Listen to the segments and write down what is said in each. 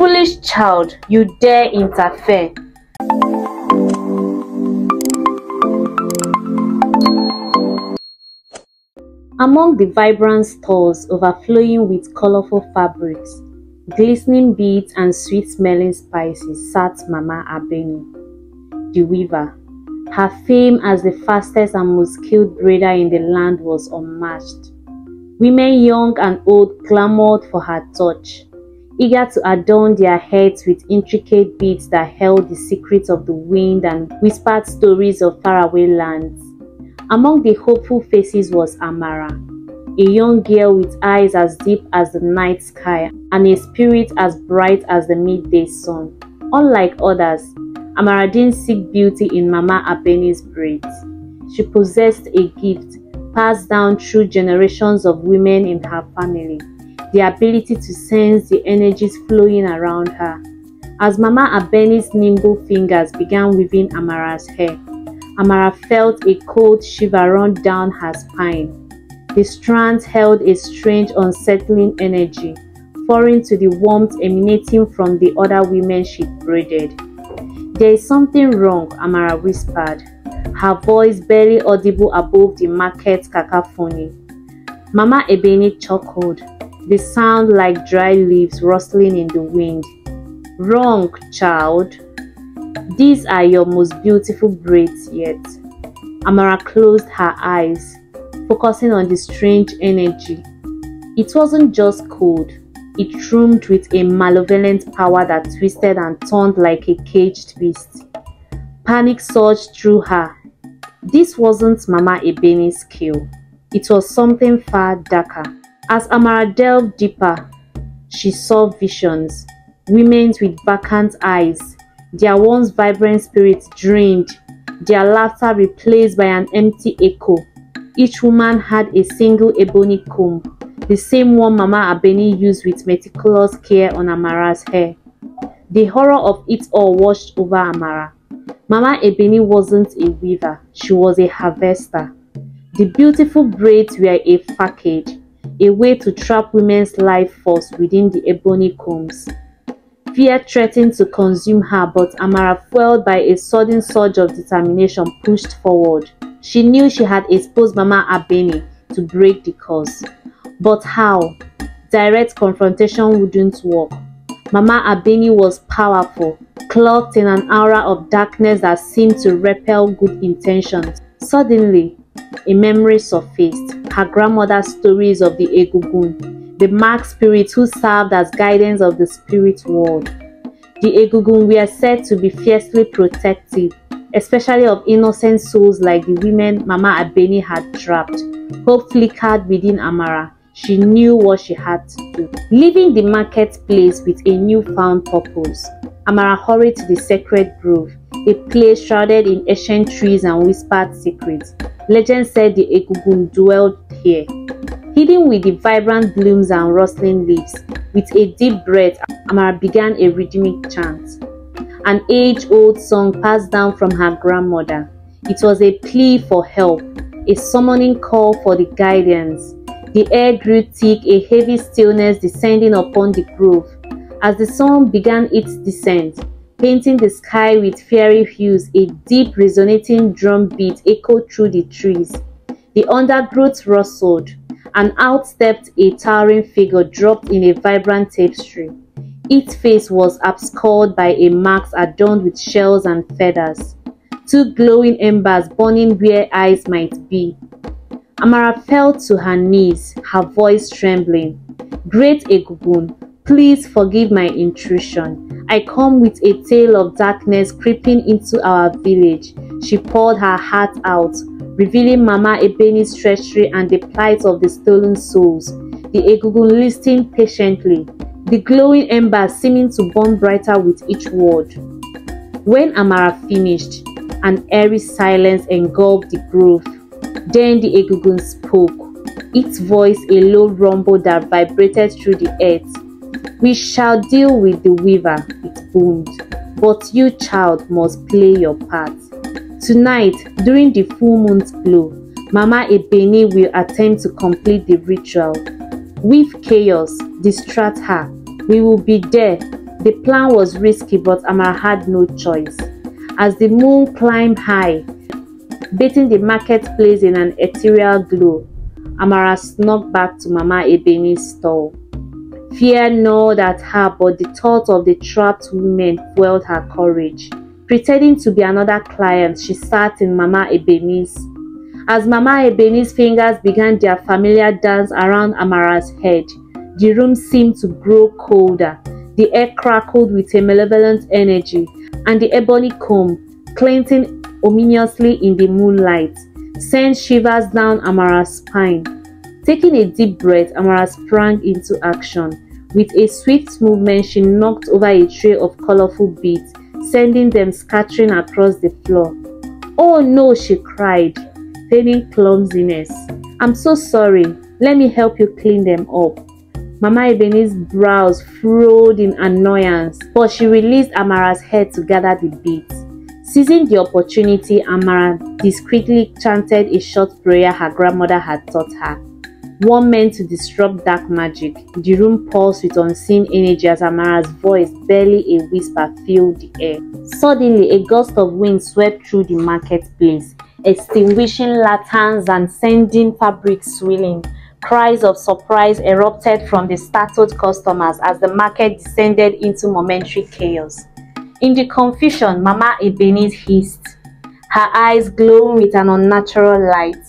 Foolish child, you dare interfere. Among the vibrant stalls overflowing with colorful fabrics, glistening beads and sweet-smelling spices sat Mama Abeni, the weaver. Her fame as the fastest and most skilled braider in the land was unmatched. Women young and old clamored for her touch, eager to adorn their heads with intricate beads that held the secrets of the wind and whispered stories of faraway lands. Among the hopeful faces was Amara, a young girl with eyes as deep as the night sky and a spirit as bright as the midday sun. Unlike others, Amara didn't seek beauty in Mama Abeni's braids. She possessed a gift passed down through generations of women in her family, the ability to sense the energies flowing around her. As Mama Abeni's nimble fingers began weaving Amara's hair, Amara felt a cold shiver run down her spine. The strands held a strange, unsettling energy, foreign to the warmth emanating from the other women she braided. "There is something wrong," Amara whispered, her voice barely audible above the market cacophony. Mama Abeni chuckled, the sound like dry leaves rustling in the wind. "Wrong, child. These are your most beautiful braids yet." Amara closed her eyes, focusing on the strange energy. It wasn't just cold. It roamed with a malevolent power that twisted and turned like a caged beast. Panic surged through her. This wasn't Mama Abeni's skill. It was something far darker. As Amara delved deeper, she saw visions. Women with vacant eyes, their once vibrant spirits drained, their laughter replaced by an empty echo. Each woman had a single ebony comb, the same one Mama Abeni used with meticulous care on Amara's hair. The horror of it all washed over Amara. Mama Abeni wasn't a weaver, she was a harvester. The beautiful braids were a facade, a way to trap women's life force within the ebony combs. Fear threatened to consume her, but Amara, fueled by a sudden surge of determination, pushed forward. She knew she had exposed Mama Abeni to break the curse. But how? Direct confrontation wouldn't work. Mama Abeni was powerful, clothed in an aura of darkness that seemed to repel good intentions. Suddenly, a memory surfaced, her grandmother's stories of the Egúngún, the marked spirits who served as guidance of the spirit world. The Egúngún were said to be fiercely protective, especially of innocent souls like the women Mama Abeni had trapped. Hope flickered within Amara. She knew what she had to do. Leaving the marketplace with a newfound purpose, Amara hurried to the sacred grove, a place shrouded in ancient trees and whispered secrets. Legend said the Egúngún dwelled here, hidden with the vibrant blooms and rustling leaves. With a deep breath, Amara began a rhythmic chant, an age-old song passed down from her grandmother. It was a plea for help, a summoning call for the guidance. The air grew thick, a heavy stillness descending upon the grove. As the sun began its descent, painting the sky with fiery hues, a deep resonating drum beat echoed through the trees. The undergrowth rustled, and out stepped a towering figure dropped in a vibrant tapestry. Its face was obscured by a mask adorned with shells and feathers, two glowing embers burning where eyes might be. Amara fell to her knees, her voice trembling. "Great Egúngún, please forgive my intrusion. I come with a tale of darkness creeping into our village." She poured her heart out, revealing Mama Abeni's treachery and the plight of the stolen souls. The Egúngún listened patiently, the glowing embers seeming to burn brighter with each word. When Amara finished, an eerie silence engulfed the grove. Then the Egúngún spoke, its voice a low rumble that vibrated through the earth. "We shall deal with the weaver," it boomed, "but you, child, must play your part. Tonight, during the full moon's glow, Mama Abeni will attempt to complete the ritual. Weave chaos, distract her. We will be there, The plan was risky, but Amara had no choice. As the moon climbed high, bathing the marketplace in an ethereal glow, Amara snuck back to Mama Ebeni's stall. Fear gnawed at her, but the thought of the trapped women fueled her courage. Pretending to be another client, she sat in Mama Ebeni's. As Mama Ebeni's fingers began their familiar dance around Amara's head, the room seemed to grow colder. The air crackled with a malevolent energy, and the ebony comb, glinting ominously in the moonlight, sent shivers down Amara's spine. Taking a deep breath, Amara sprang into action. With a swift movement, she knocked over a tray of colorful beads, sending them scattering across the floor. "Oh no," she cried, feigning clumsiness. "I'm so sorry. Let me help you clean them up." Mama Ebeni's brows furrowed in annoyance, but she released Amara's head to gather the beads. Seizing the opportunity, Amara discreetly chanted a short prayer her grandmother had taught her, one meant to disrupt dark magic. The room pulsed with unseen energy as Amara's voice, barely a whisper, filled the air. Suddenly, a gust of wind swept through the marketplace, extinguishing lanterns and sending fabric swirling. Cries of surprise erupted from the startled customers as the market descended into momentary chaos. In the confusion, Mama Ebeni hissed, her eyes glowing with an unnatural light.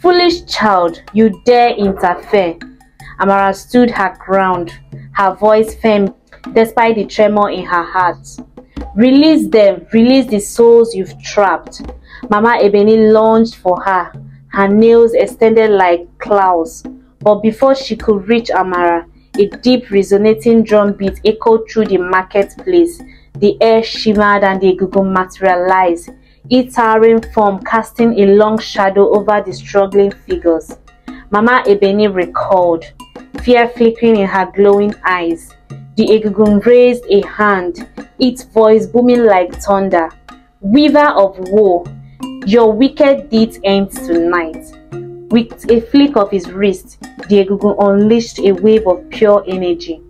"Foolish child, you dare interfere!" Amara stood her ground, her voice firm despite the tremor in her heart. "Release them, release the souls you've trapped." Mama Ebeni lunged for her, her nails extended like claws. But before she could reach Amara, a deep resonating drumbeat echoed through the marketplace. The air shimmered and the Egúngún materialized, its towering form casting a long shadow over the struggling figures. Mama Ebeni recalled, fear flickering in her glowing eyes. The Egúngún raised a hand, its voice booming like thunder. "Weaver of woe, your wicked deeds end tonight." With a flick of his wrist, the Egúngún unleashed a wave of pure energy.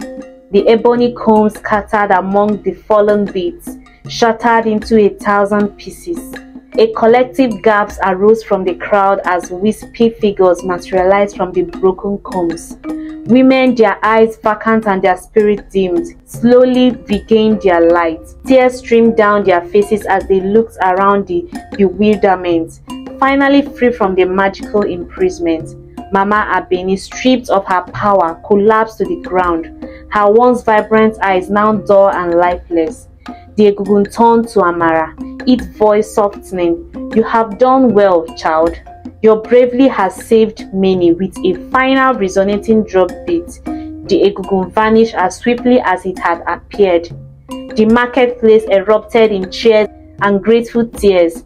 The ebony comb scattered among the fallen beads, shattered into 1,000 pieces. A collective gasp arose from the crowd as wispy figures materialized from the broken combs. Women, their eyes vacant and their spirit dimmed, slowly regained their light. Tears streamed down their faces as they looked around the bewilderment. Finally free from the magical imprisonment, Mama Abeni, stripped of her power, collapsed to the ground, her once vibrant eyes now dull and lifeless. The Egúngún turned to Amara, its voice softening. "You have done well, child. Your bravery has saved many." With a final resonating drop beat, the Egúngún vanished as swiftly as it had appeared. The marketplace erupted in cheers and grateful tears.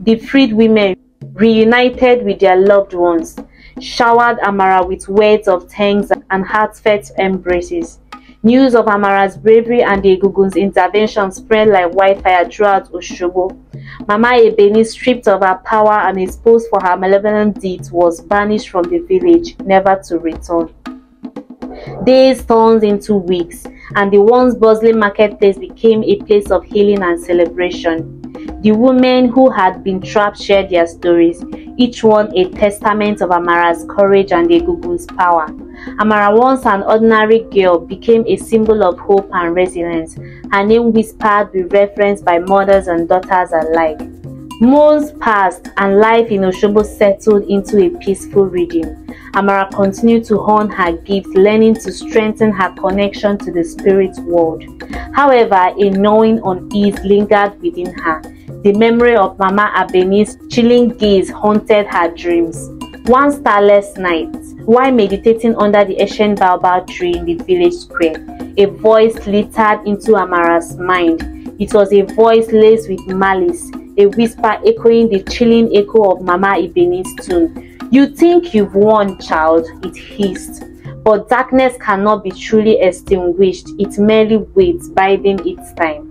The freed women, reunited with their loved ones, showered Amara with words of thanks and heartfelt embraces. News of Amara's bravery and the Egúngún's intervention spread like wildfire throughout Oshogbo. Mama Ebeni, stripped of her power and exposed for her malevolent deeds, was banished from the village, never to return. Days turned into weeks, and the once bustling marketplace became a place of healing and celebration. The women who had been trapped shared their stories, each one a testament of Amara's courage and the Egúngún's power. Amara, once an ordinary girl, became a symbol of hope and resilience, her name whispered with reverence by mothers and daughters alike. Months passed, and life in Oshogbo settled into a peaceful rhythm. Amara continued to hone her gifts, learning to strengthen her connection to the spirit world. However, a gnawing unease lingered within her. The memory of Mama Abeni's chilling gaze haunted her dreams. One starless night, while meditating under the ancient baobab tree in the village square, a voice littered into Amara's mind. It was a voice laced with malice, a whisper echoing the chilling echo of Mama Ebeni's tune. "You think you've won, child," it hissed. "But darkness cannot be truly extinguished. It merely waits, biding its time."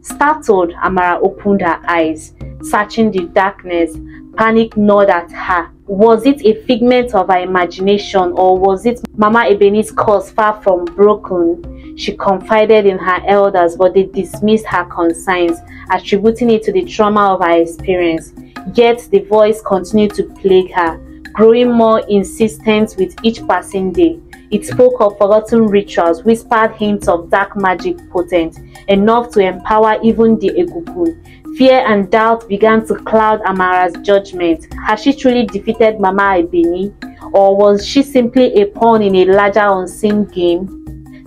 Startled, Amara opened her eyes, searching the darkness. Panic gnawed at her. Was it a figment of her imagination, or was it Mama Ebeni's curse far from broken? She confided in her elders, but they dismissed her concerns, attributing it to the trauma of her experience. Yet the voice continued to plague her, growing more insistent with each passing day. It spoke of forgotten rituals, whispered hints of dark magic potent, enough to empower even the Egúngún. Fear and doubt began to cloud Amara's judgment. Had she truly defeated Mama Abeni, or was she simply a pawn in a larger unseen game?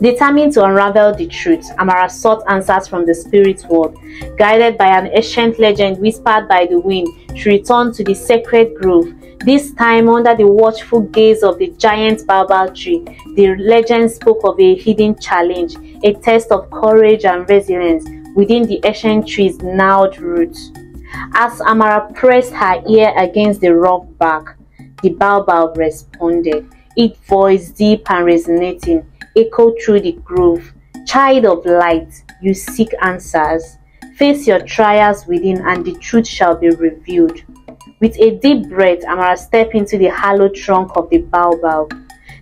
Determined to unravel the truth, Amara sought answers from the spirit world. Guided by an ancient legend whispered by the wind, she returned to the sacred grove. This time, under the watchful gaze of the giant baobab tree, the legend spoke of a hidden challenge, a test of courage and resilience within the ancient tree's gnarled roots. As Amara pressed her ear against the rock bark, the baobab responded, its voice deep and resonating, echoed through the grove. Child of light, you seek answers. Face your trials within and the truth shall be revealed. With a deep breath, Amara stepped into the hollow trunk of the baobab.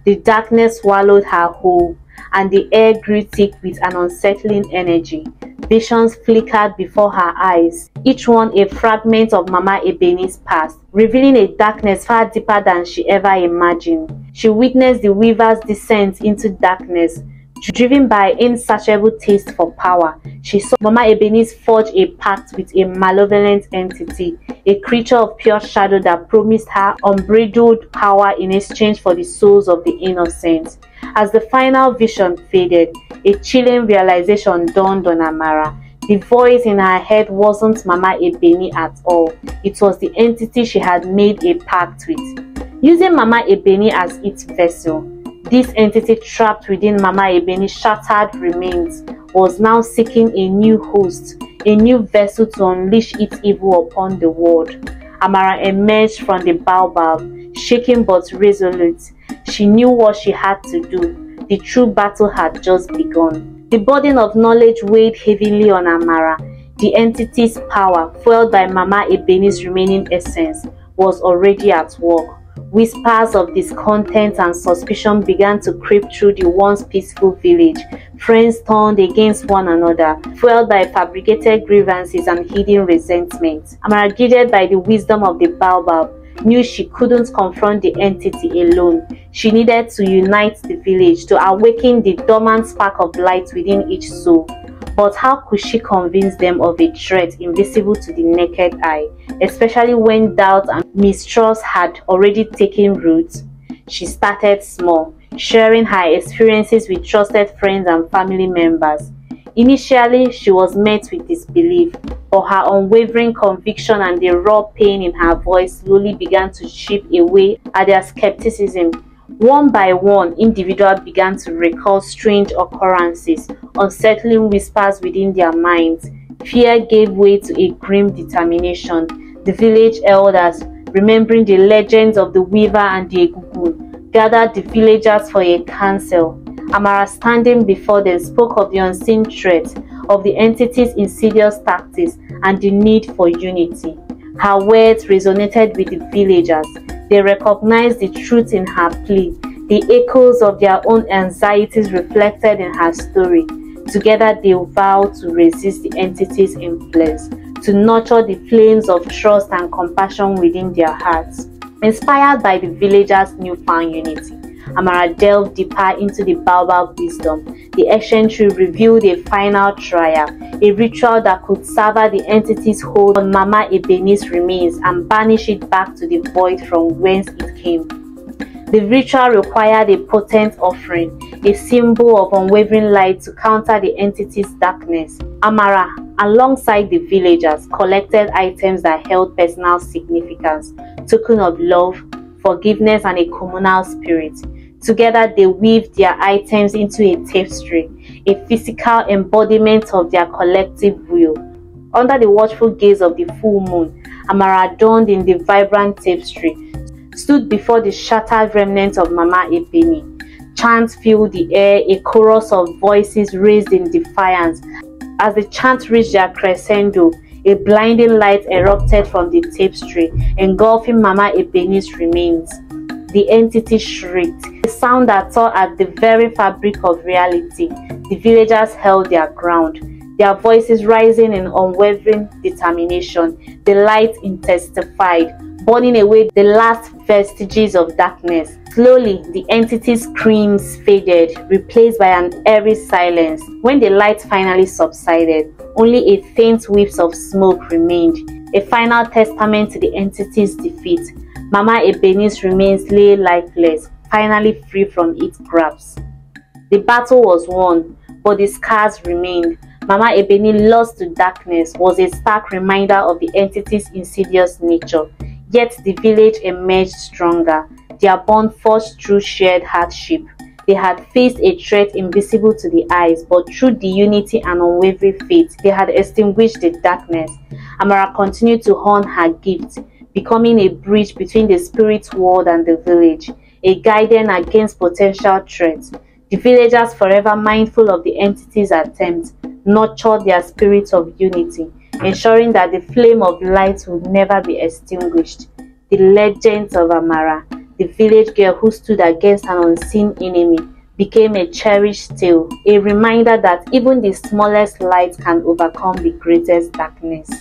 The darkness swallowed her whole, and the air grew thick with an unsettling energy. Visions flickered before her eyes, each one a fragment of Mama Ebeni's past, revealing a darkness far deeper than she ever imagined. She witnessed the weaver's descent into darkness. Driven by insatiable taste for power, she saw Mama Ebeni's forge a pact with a malevolent entity, a creature of pure shadow that promised her unbridled power in exchange for the souls of the innocent. As the final vision faded, a chilling realization dawned on Amara. The voice in her head wasn't Mama Abeni at all. It was the entity she had made a pact with. Using Mama Abeni as its vessel, this entity trapped within Mama Abeni's shattered remains was now seeking a new host, a new vessel to unleash its evil upon the world. Amara emerged from the baobab, shaken but resolute. She knew what she had to do. The true battle had just begun. The burden of knowledge weighed heavily on Amara. The entity's power, fueled by Mama Abeni's remaining essence, was already at work. Whispers of discontent and suspicion began to creep through the once peaceful village. Friends turned against one another, fueled by fabricated grievances and hidden resentment. Amara, guided by the wisdom of the baobab, knew she couldn't confront the entity alone. She needed to unite the village, to awaken the dormant spark of light within each soul. But how could she convince them of a threat invisible to the naked eye, especially when doubt and mistrust had already taken root? She started small, sharing her experiences with trusted friends and family members. Initially, she was met with disbelief, but her unwavering conviction and the raw pain in her voice slowly began to chip away at their skepticism. One by one, individuals began to recall strange occurrences, unsettling whispers within their minds. Fear gave way to a grim determination. The village elders, remembering the legends of the weaver and the Egúngún, gathered the villagers for a council. Amara, standing before them, spoke of the unseen threat, of the entity's insidious tactics, and the need for unity. Her words resonated with the villagers. They recognized the truth in her plea, the echoes of their own anxieties reflected in her story. Together, they vowed to resist the entity's influence, to nurture the flames of trust and compassion within their hearts. Inspired by the villagers' newfound unity, Amara delved deeper into the baobab wisdom. The ancient tree revealed a final trial, a ritual that could sever the entity's hold on Mama Ebeni's remains and banish it back to the void from whence it came. The ritual required a potent offering, a symbol of unwavering light to counter the entity's darkness. Amara, alongside the villagers, collected items that held personal significance, token of love, forgiveness, and a communal spirit. Together, they weaved their items into a tapestry, a physical embodiment of their collective will. Under the watchful gaze of the full moon, Amara, adorned in the vibrant tapestry, stood before the shattered remnants of Mama Abeni. Chants filled the air, a chorus of voices raised in defiance. As the chants reached their crescendo, a blinding light erupted from the tapestry, engulfing Mama Ebeni's remains. the entity shrieked, a sound that tore at the very fabric of reality. The villagers held their ground, their voices rising in unwavering determination. The light intensified, burning away the last vestiges of darkness. Slowly, the entity's screams faded, replaced by an eerie silence. When the light finally subsided, only a faint whiff of smoke remained, a final testament to the entity's defeat. Mama Ebeni's remains lay lifeless, finally free from its grasp. The battle was won, but the scars remained. Mama Ebeni, lost to darkness, was a stark reminder of the entity's insidious nature. Yet the village emerged stronger, their bond forged through shared hardship. They had faced a threat invisible to the eyes, but through the unity and unwavering faith, they had extinguished the darkness. Amara continued to hone her gift, becoming a bridge between the spirit world and the village, a guardian against potential threats. The villagers, forever mindful of the entity's attempt, nurtured their spirit of unity, ensuring that the flame of light would never be extinguished. The legend of Amara, the village girl who stood against an unseen enemy, became a cherished tale, a reminder that even the smallest light can overcome the greatest darkness.